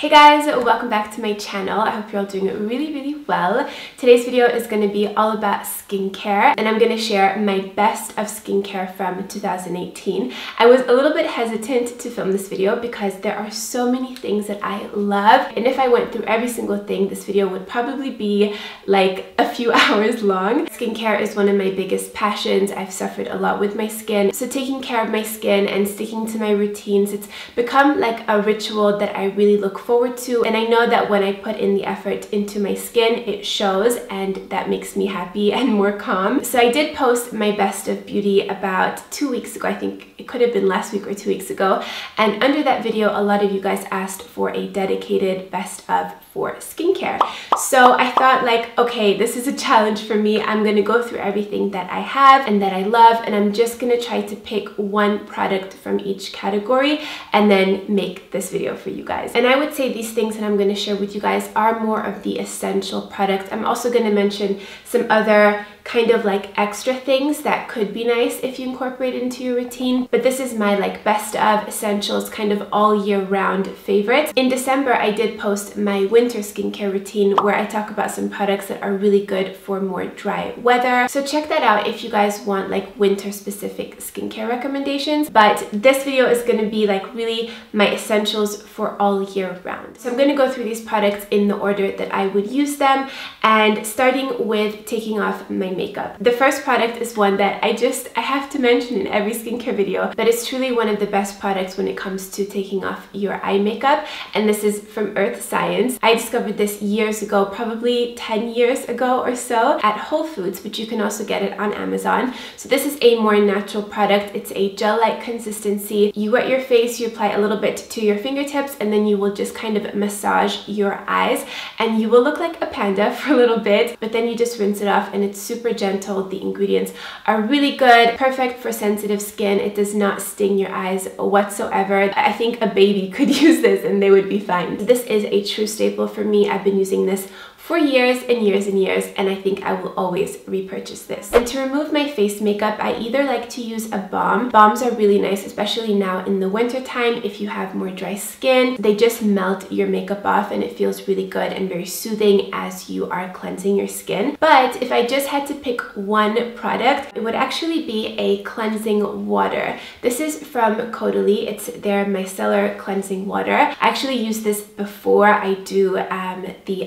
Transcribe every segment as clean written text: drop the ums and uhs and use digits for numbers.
Hey guys, welcome back to my channel. I hope you're all doing really well. Today's video is going to be all about skincare, and I'm going to share my best of skincare from 2018. I was a little bit hesitant to film this video because there are so many things that I love, and if I went through every single thing, this video would probably be like a few hours long. Skincare is one of my biggest passions. I've suffered a lot with my skin, so taking care of my skin and sticking to my routines, it's become like a ritual that I really look forward to, and I know that when I put in the effort into my skin, it shows, and that makes me happy and more calm. So I did post my best of beauty about 2 weeks ago. I think it could have been last week or 2 weeks ago, and under that video a lot of you guys asked for a dedicated best of for skincare. So I thought, like, okay, this is a challenge for me. I'm gonna go through everything that I have and that I love, and I'm just gonna try to pick one product from each category and then make this video for you guys. And I would say these things that I'm going to share with you guys are more of the essential products. I'm also going to mention some other kind of like extra things that could be nice if you incorporate into your routine, but this is my like best of essentials, kind of all year round favorites. In December, I did post my winter skincare routine where I talk about some products that are really good for more dry weather. So check that out if you guys want like winter specific skincare recommendations, but this video is going to be like really my essentials for all year round. So I'm going to go through these products in the order that I would use them, and starting with taking off my makeup. The first product is one that I have to mention in every skincare video, but it's truly one of the best products when it comes to taking off your eye makeup, and this is from Earth Science. I discovered this years ago, probably 10 years ago or so, at Whole Foods, but you can also get it on Amazon. So this is a more natural product. It's a gel-like consistency. You wet your face, you apply a little bit to your fingertips, and then you will just kind of massage your eyes, and you will look like a panda for a little bit, but then you just rinse it off, and it's super gentle. The ingredients are really good, perfect for sensitive skin. It does not sting your eyes whatsoever. I think a baby could use this and they would be fine. This is a true staple for me. I've been using this for years and years and years, and I think I will always repurchase this. And to remove my face makeup, I either like to use a balm. Balms are really nice, especially now in the winter time if you have more dry skin. They just melt your makeup off, and it feels really good and very soothing as you are cleansing your skin. But if I just had to pick one product, it would actually be a cleansing water. This is from Caudalie. It's their micellar cleansing water. I actually use this before I do the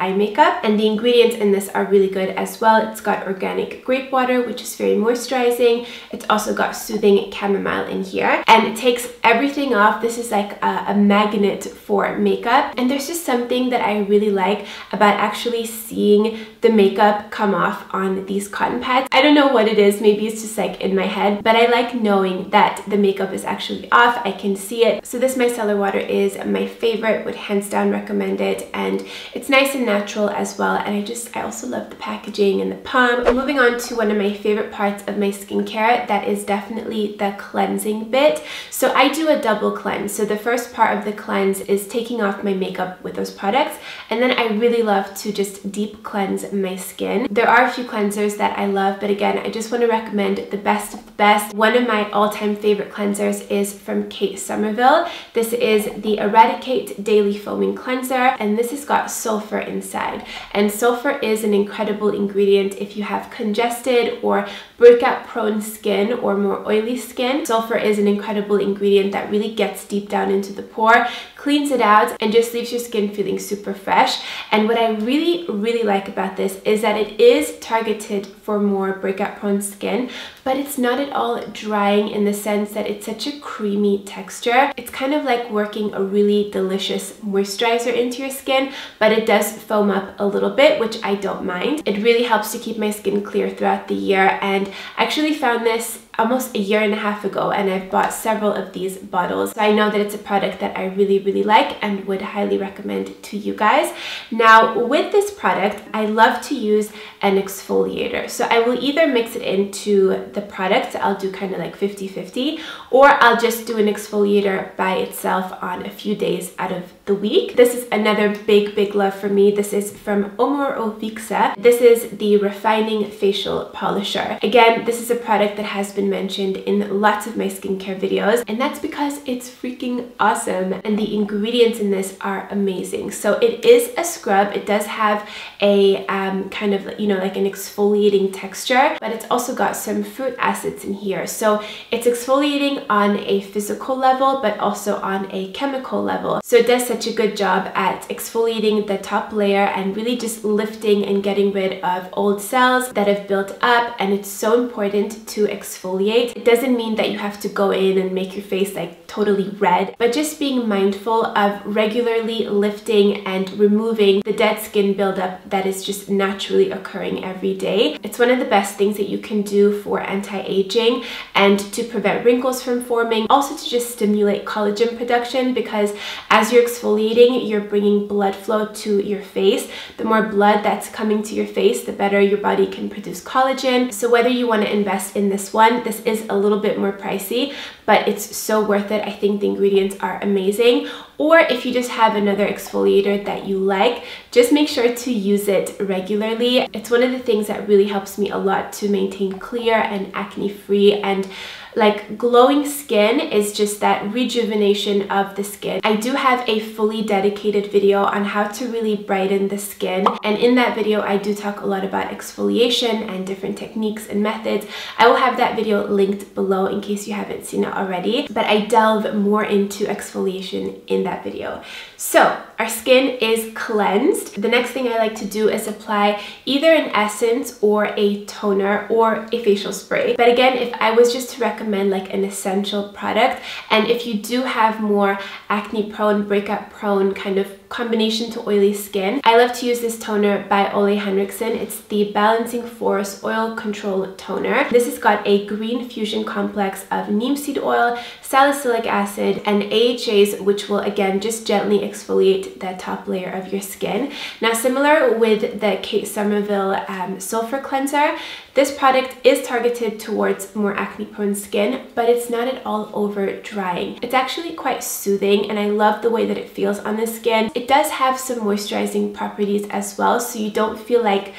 eye makeup, and the ingredients in this are really good as well. It's got organic grape water, which is very moisturizing. It's also got soothing chamomile in here, and it takes everything off. This is like a magnet for makeup, and there's just something that I really like about actually seeing the makeup come off on these cotton pads. I don't know what it is, maybe it's just like in my head, but I like knowing that the makeup is actually off. I can see it. So this micellar water is my favorite, would hands down recommend it, and it's nice and natural as well, and I also love the packaging and the pump. Moving on to one of my favorite parts of my skincare, that is definitely the cleansing bit. So I do a double cleanse. So the first part of the cleanse is taking off my makeup with those products, and then I really love to just deep cleanse my skin. There are a few cleansers that I love, but again, I just want to recommend the best of the best. One of my all-time favorite cleansers is from Kate Somerville. This is the Eradicate Daily Foaming Cleanser, and this has got sulfur inside. And sulfur is an incredible ingredient if you have congested or breakout-prone skin or more oily skin. Sulfur is an incredible ingredient that really gets deep down into the pore, cleans it out, and just leaves your skin feeling super fresh. And what I really like about this is that it is targeted for more breakout-prone skin, but it's not at all drying in the sense that it's such a creamy texture. It's kind of like working a really delicious moisturizer into your skin, but it does foam up a little bit, which I don't mind. It really helps to keep my skin clear throughout the year, and I actually found this almost a year and a half ago, and I've bought several of these bottles. So I know that it's a product that I really like and would highly recommend to you guys. Now with this product, I love to use an exfoliator. So I will either mix it into the product, I'll do kind of like 50-50, or I'll just do an exfoliator by itself on a few days out of the week. This is another big love for me. This is from Omorovicza. This is the Refining Facial Polisher. Again, this is a product that has been been mentioned in lots of my skincare videos, and that's because it's freaking awesome and the ingredients in this are amazing. So it is a scrub. It does have a kind of, you know, like an exfoliating texture, but it's also got some fruit acids in here. So it's exfoliating on a physical level, but also on a chemical level. So it does such a good job at exfoliating the top layer and really just lifting and getting rid of old cells that have built up. And it's so important to exfoliate. It doesn't mean that you have to go in and make your face like totally red, but just being mindful of regularly lifting and removing the dead skin buildup that is just naturally occurring every day. It's one of the best things that you can do for anti-aging and to prevent wrinkles from forming, also to just stimulate collagen production, because as you're exfoliating, you're bringing blood flow to your face. The more blood that's coming to your face, the better your body can produce collagen. So whether you want to invest in this one, this is a little bit more pricey, but it's so worth it. I think the ingredients are amazing. Or if you just have another exfoliator that you like, just make sure to use it regularly. It's one of the things that really helps me a lot to maintain clear and acne-free and like glowing skin, is just that rejuvenation of the skin. I do have a fully dedicated video on how to really brighten the skin, and in that video I do talk a lot about exfoliation and different techniques and methods. I will have that video linked below in case you haven't seen it already, but I delve more into exfoliation in that video. So our skin is cleansed. The next thing I like to do is apply either an essence or a toner or a facial spray. But again, if I was just to recommend like an essential product, and if you do have more acne prone, breakup prone kind of combination to oily skin, I love to use this toner by Ole Henrikson. It's the Balancing Force Oil Control Toner. This has got a green fusion complex of neem seed oil, salicylic acid, and AHAs, which will again just gently exfoliate the top layer of your skin. Now, similar with the Kate Somerville sulfur cleanser, this product is targeted towards more acne prone skin, but it's not at all over drying. It's actually quite soothing, and I love the way that it feels on the skin. It does have some moisturizing properties as well, so you don't feel like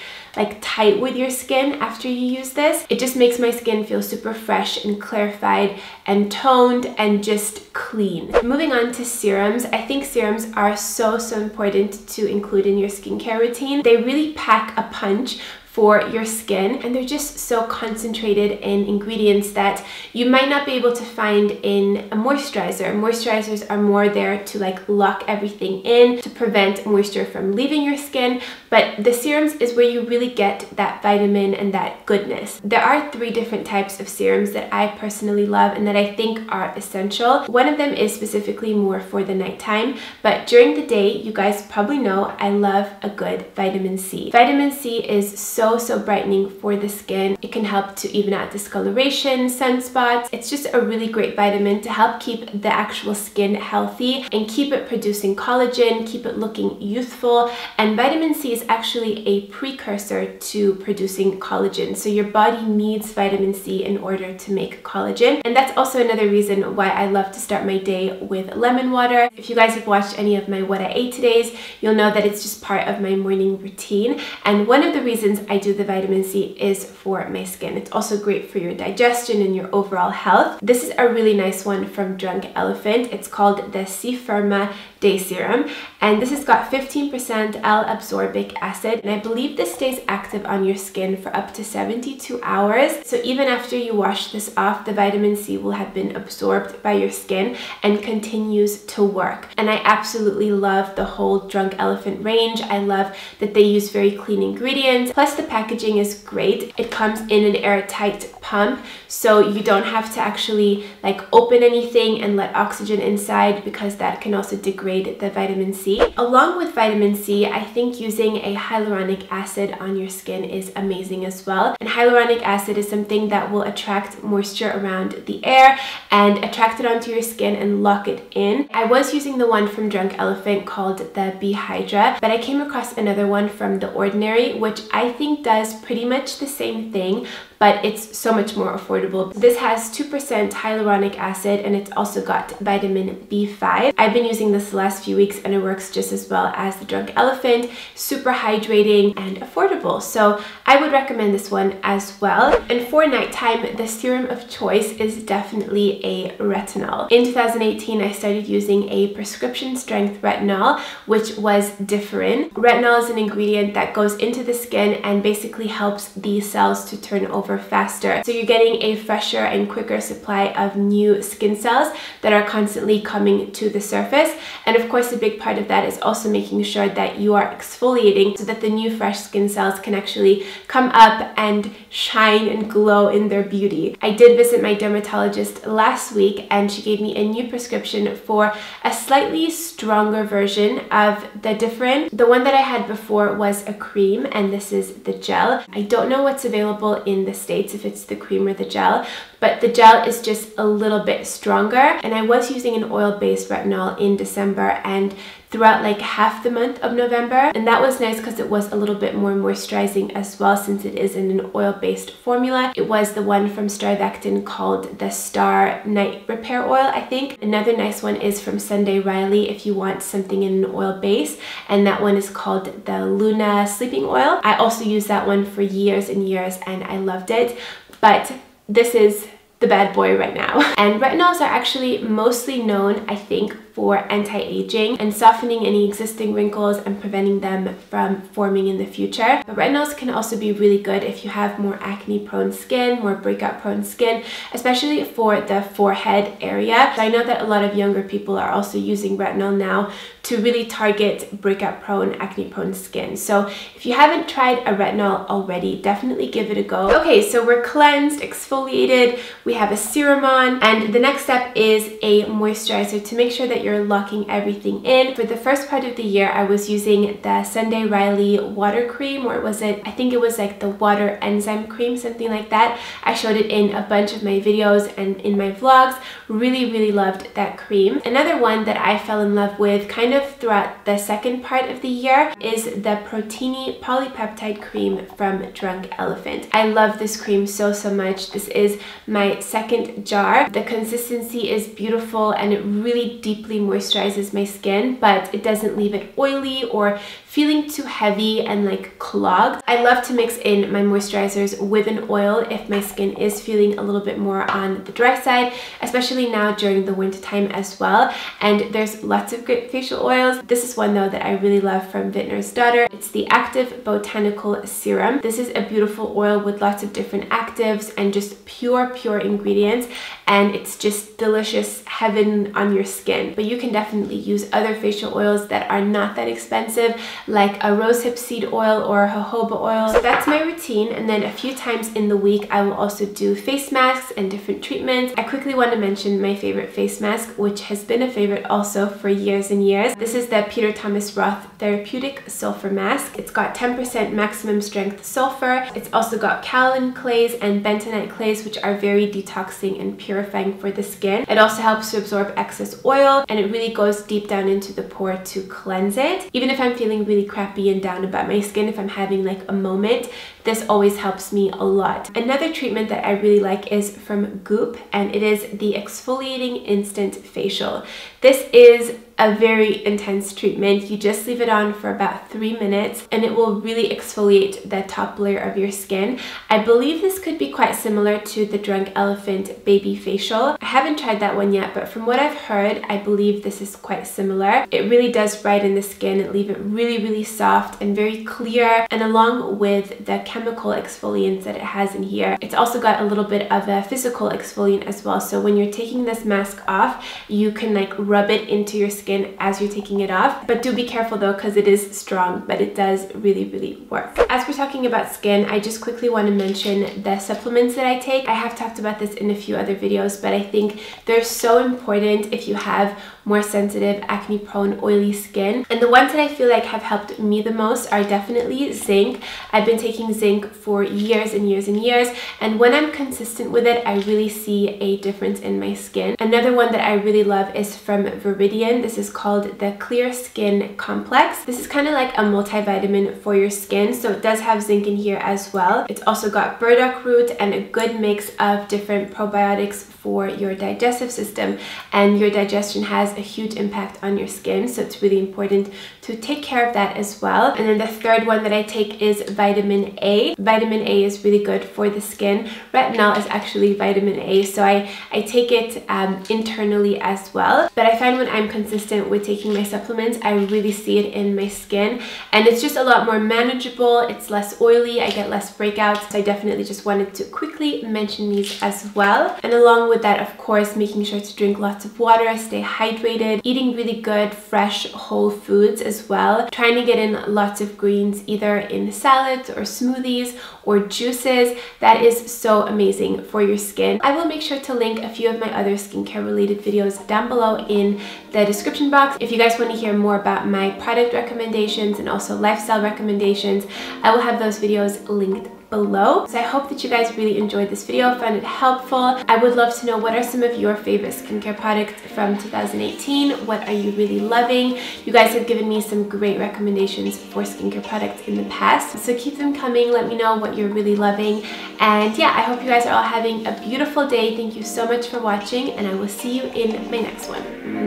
tight with your skin after you use this. It just makes my skin feel super fresh and clarified and toned and just clean. Moving on to serums, I think serums are so important to include in your skincare routine. They really pack a punch for your skin, and they're just so concentrated in ingredients that you might not be able to find in a moisturizer. Moisturizers are more there to like lock everything in, to prevent moisture from leaving your skin, but the serums is where you really get that vitamin and that goodness. There are three different types of serums that I personally love and that I think are essential. One of them is specifically more for the nighttime, but during the day, you guys probably know I love a good vitamin C. Vitamin C is so brightening for the skin. It can help to even out discoloration, sunspots. It's just a really great vitamin to help keep the actual skin healthy and keep it producing collagen, keep it looking youthful. And vitamin C is actually a precursor to producing collagen. So your body needs vitamin C in order to make collagen. And that's also another reason why I love to start my day with lemon water. If you guys have watched any of my What I Ate Todays, you'll know that it's just part of my morning routine. And one of the reasons I do the vitamin C is for my skin. It's also great for your digestion and your overall health. This is a really nice one from Drunk Elephant. It's called the C-Firma Day Serum, and this has got 15% L-ascorbic acid, and I believe this stays active on your skin for up to 72 hours. So even after you wash this off, the vitamin C will have been absorbed by your skin and continues to work. And I absolutely love the whole Drunk Elephant range. I love that they use very clean ingredients. Plus, the packaging is great. It comes in an airtight pump, so you don't have to actually like open anything and let oxygen inside, because that can also degrade the vitamin C. Along with vitamin C, I think using a hyaluronic acid on your skin is amazing as well. And hyaluronic acid is something that will attract moisture around the air and attract it onto your skin and lock it in. I was using the one from Drunk Elephant called the Bee Hydra, but I came across another one from The Ordinary, which I think does pretty much the same thing, but it's so much more affordable. This has 2% hyaluronic acid, and it's also got vitamin B5. I've been using this the last few weeks, and it works just as well as the Drunk Elephant. Super hydrating and affordable, so I would recommend this one as well. And for nighttime, the serum of choice is definitely a retinol. In 2018, I started using a prescription strength retinol, which was Differin. Retinol is an ingredient that goes into the skin and basically helps the cells to turn over faster. So you're getting a fresher and quicker supply of new skin cells that are constantly coming to the surface. And of course, a big part of that is also making sure that you are exfoliating so that the new fresh skin cells can actually come up and shine and glow in their beauty. I did visit my dermatologist last week, and she gave me a new prescription for a slightly stronger version of the Differin. The one that I had before was a cream, and this is the gel. I don't know what's available in the States, if it's the cream or the gel, but the gel is just a little bit stronger. And I was using an oil-based retinol in December and throughout like half the month of November, and that was nice because it was a little bit more moisturizing as well, since it is in an oil-based formula. It was the one from Strivectin called the Star Night Repair Oil, I think. Another nice one is from Sunday Riley if you want something in an oil base, and that one is called the Luna Sleeping Oil. I also used that one for years and years, and I loved it, but this is the bad boy right now. And retinols are actually mostly known, I think, for anti-aging and softening any existing wrinkles and preventing them from forming in the future. But retinols can also be really good if you have more acne-prone skin, more breakout-prone skin, especially for the forehead area. So I know that a lot of younger people are also using retinol now to really target breakout-prone, acne-prone skin. So if you haven't tried a retinol already, definitely give it a go. Okay, so we're cleansed, exfoliated, we have a serum on, and the next step is a moisturizer to make sure that you're locking everything in. For the first part of the year, I was using the Sunday Riley water cream, or was it? I think it was like the water enzyme cream, something like that. I showed it in a bunch of my videos and in my vlogs. Really, really loved that cream. Another one that I fell in love with kind of throughout the second part of the year is the Protini Polypeptide Cream from Drunk Elephant. I love this cream so, so much. This is my second jar. The consistency is beautiful, and it really deeply moisturizes my skin, but it doesn't leave it oily or feeling too heavy and like clogged. I love to mix in my moisturizers with an oil if my skin is feeling a little bit more on the dry side, especially now during the winter time as well. And there's lots of great facial oils. This is one though that I really love from Vintner's Daughter. It's the Active Botanical Serum. This is a beautiful oil with lots of different actives and just pure ingredients, and it's just delicious heaven on your skin. But you can definitely use other facial oils that are not that expensive, like a rosehip seed oil or jojoba oil. So that's my routine, and then a few times in the week I will also do face masks and different treatments. I quickly want to mention my favorite face mask, which has been a favorite also for years and years. This is the Peter Thomas Roth Therapeutic Sulfur Mask. It's got 10% maximum strength sulfur. It's also got kaolin clays and bentonite clays, which are very detoxing and purifying for the skin. It also helps to absorb excess oil, and it really goes deep down into the pore to cleanse it. Even if I'm feeling really crappy and down about my skin, if I'm having like a moment, this always helps me a lot. Another treatment that I really like is from Goop, and it is the Exfoliating Instant Facial. This is a very intense treatment. You just leave it on for about 3 minutes, and it will really exfoliate the top layer of your skin. I believe this could be quite similar to the Drunk Elephant Baby Facial. I haven't tried that one yet, but from what I've heard, I believe this is quite similar. It really does brighten the skin and leave it really, really soft and very clear, and along with the chemical exfoliants that it has in here, it's also got a little bit of a physical exfoliant as well. So when you're taking this mask off, you can like rub it into your skin as you're taking it off. But do be careful though, because it is strong, but it does really, really work. As we're talking about skin, I just quickly want to mention the supplements that I take. I have talked about this in a few other videos, but I think they're so important if you have more sensitive, acne-prone, oily skin. And the ones that I feel like have helped me the most are definitely zinc. I've been taking zinc for years and years and years, and when I'm consistent with it, I really see a difference in my skin. Another one that I really love is from Viridian. This This is called the Clear Skin Complex. This is kind of like a multivitamin for your skin, so it does have zinc in here as well. It's also got burdock root and a good mix of different probiotics for your digestive system, and your digestion has a huge impact on your skin, so it's really important to take care of that as well. And then the third one that I take is vitamin A. Vitamin A is really good for the skin. Retinol is actually vitamin A, so I take it internally as well. But I find when I'm consistent with taking my supplements, I really see it in my skin, and it's just a lot more manageable. It's less oily, I get less breakouts, so I definitely just wanted to quickly mention these as well. And along with that, of course, making sure to drink lots of water, stay hydrated, eating really good fresh whole foods as well, trying to get in lots of greens either in salads or smoothies or juices. That is so amazing for your skin. I will make sure to link a few of my other skincare related videos down below in the description box. If you guys want to hear more about my product recommendations and also lifestyle recommendations, I will have those videos linked below. So I hope that you guys really enjoyed this video, found it helpful. I would love to know, what are some of your favorite skincare products from 2018? What are you really loving? You guys have given me some great recommendations for skincare products in the past, so keep them coming. Let me know what you're really loving. And yeah, I hope you guys are all having a beautiful day. Thank you so much for watching, and I will see you in my next one.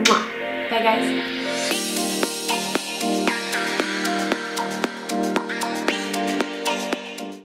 Mwah. Bye guys.